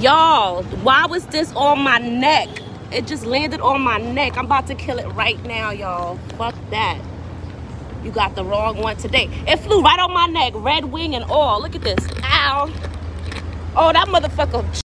Y'all, why was this on my neck? It just landed on my neck. I'm about to kill it right now, y'all. Fuck that. You got the wrong one today. It flew right on my neck, red wing and all. Look at this. Ow. Oh, that motherfucker.